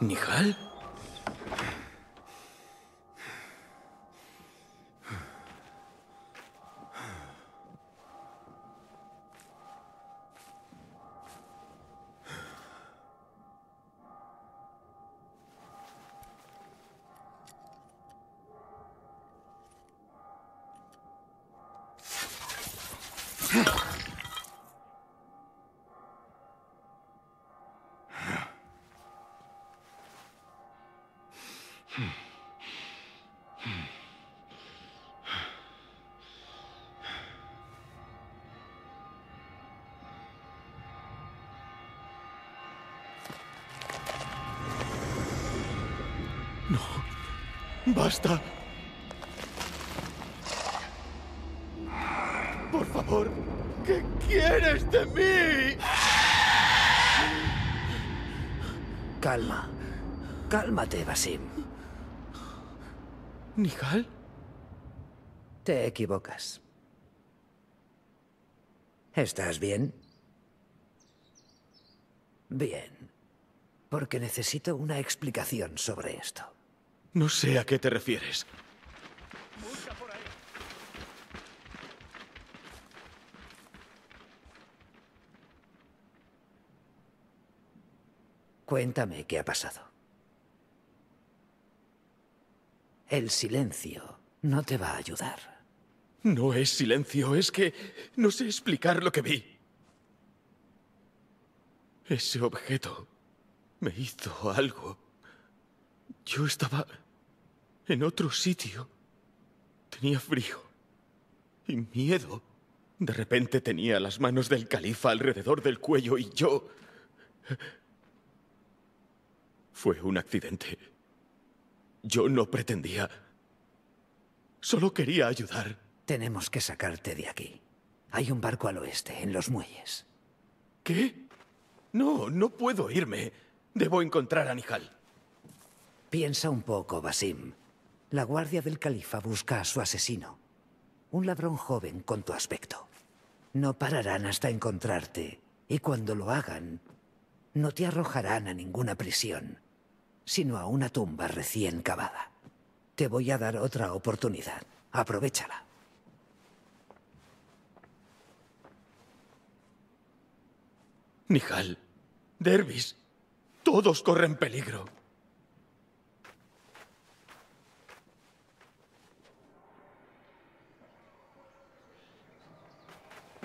¿Nehal? No, basta. Por favor, ¿qué quieres de mí? Calma. Cálmate, Basim. ¿Nehal? Te equivocas. ¿Estás bien? Bien. Porque necesito una explicación sobre esto. No sé a qué te refieres. Cuéntame qué ha pasado. El silencio no te va a ayudar. No es silencio, es que no sé explicar lo que vi. Ese objeto me hizo algo. Yo estaba en otro sitio. Tenía frío y miedo. De repente tenía las manos del califa alrededor del cuello y yo... Fue un accidente. Yo no pretendía. Solo quería ayudar. Tenemos que sacarte de aquí. Hay un barco al oeste, en los muelles. ¿Qué? No, no puedo irme. Debo encontrar a Nehal. Piensa un poco, Basim. La guardia del califa busca a su asesino. Un ladrón joven con tu aspecto. No pararán hasta encontrarte. Y cuando lo hagan... No te arrojarán a ninguna prisión, sino a una tumba recién cavada. Te voy a dar otra oportunidad. Aprovéchala. Nehal, Dervis, todos corren peligro.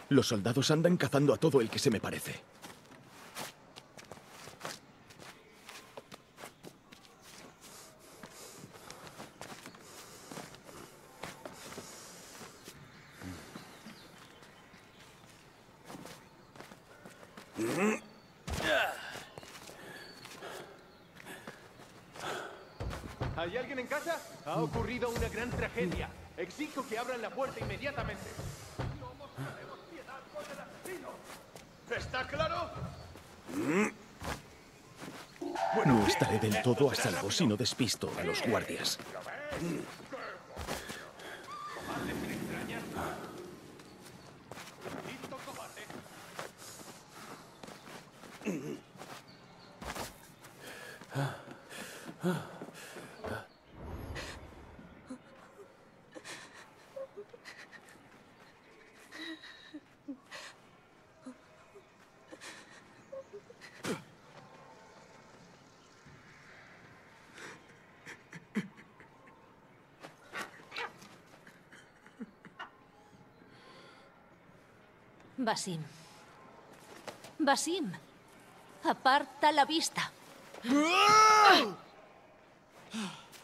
Los soldados andan cazando a todo el que se me parece. ¿Hay alguien en casa? Ha ocurrido una gran tragedia. Exijo que abran la puerta inmediatamente. No mostraremos piedad con el asesino. ¿Está claro? No estaré del todo a salvo si no despisto a los guardias. Basim. Basim, aparta la vista.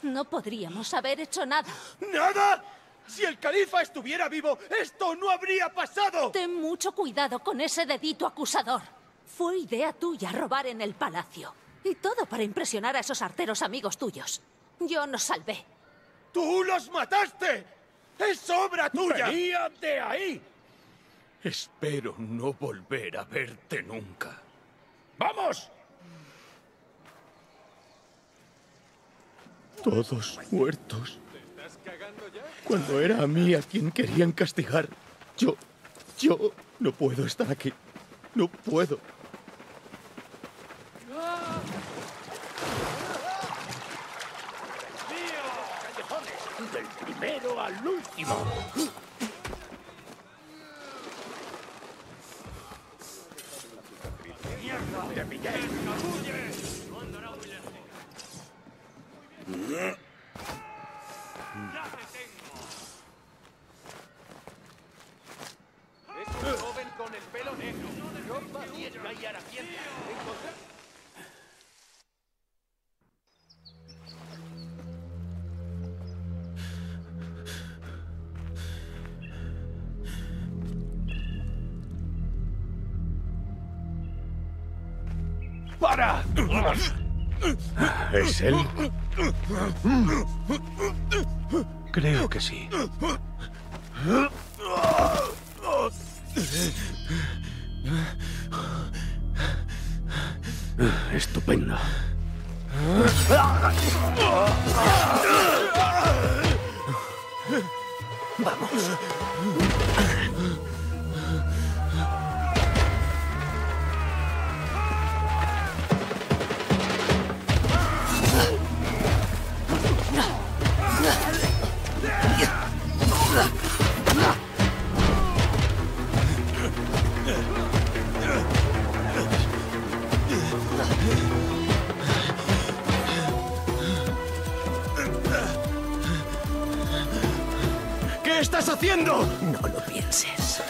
No podríamos haber hecho nada. ¿Nada? Si el califa estuviera vivo, esto no habría pasado. Ten mucho cuidado con ese dedito acusador. Fue idea tuya robar en el palacio. Y todo para impresionar a esos arteros amigos tuyos. Yo nos salvé. ¡Tú los mataste! ¡Es obra tuya! ¡Venía de ahí! Espero no volver a verte nunca. ¡Vamos! Todos muertos. Cuando era a mí a quien querían castigar. Yo no puedo estar aquí. No puedo. al último. ¡Mierda! ¡Te pillé! ¡Cabulle! ¡Para! ¿Es él? Creo que sí. Estupendo. Vamos. ¿Qué estás haciendo? No lo pienses.